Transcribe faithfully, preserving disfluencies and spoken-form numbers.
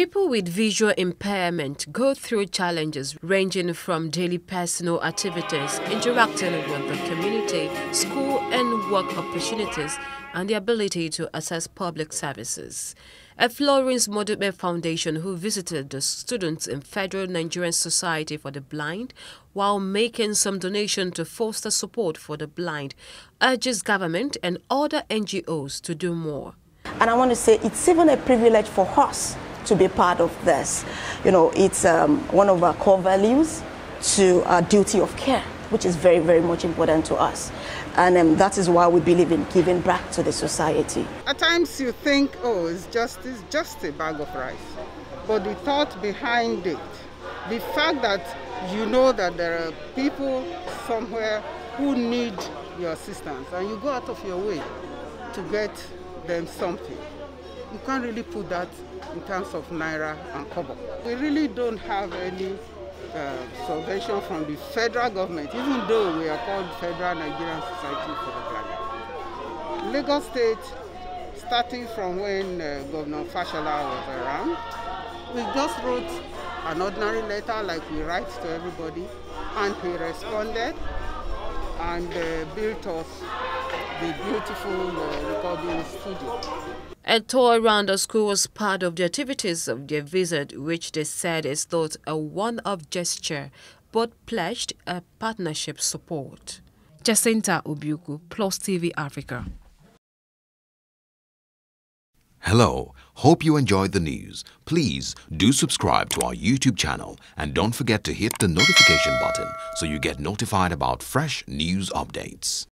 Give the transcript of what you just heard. People with visual impairment go through challenges ranging from daily personal activities, interacting with the community, school and work opportunities, and the ability to access public services. At Florence Modupe Foundation, who visited the students in Federal Nigerian Society for the Blind while making some donation to foster support for the blind, urges government and other N G Os to do more. And I want to say it's even a privilege for us to be part of this. You know, it's um, one of our core values to our duty of care, which is very, very much important to us. And um, that is why we believe in giving back to the society. At times you think, oh, it's just, it's just a bag of rice. But the thought behind it, the fact that you know that there are people somewhere who need your assistance, and you go out of your way to get them something. You can't really put that in terms of naira and kobo. We really don't have any uh, subvention from the federal government, even though we are called Federal Nigerian Society for the Blind. Lagos State, starting from when uh, Governor Fashola was around, we just wrote an ordinary letter like we write to everybody, and he responded and uh, built us the beautiful uh, recording studio. A tour around the school was part of the activities of their visit, which they said is not a one-off gesture, but pledged a partnership support. Jacinta Ubiuku, Plus T V Africa. Hello, hope you enjoyed the news. Please do subscribe to our YouTube channel and don't forget to hit the notification button so you get notified about fresh news updates.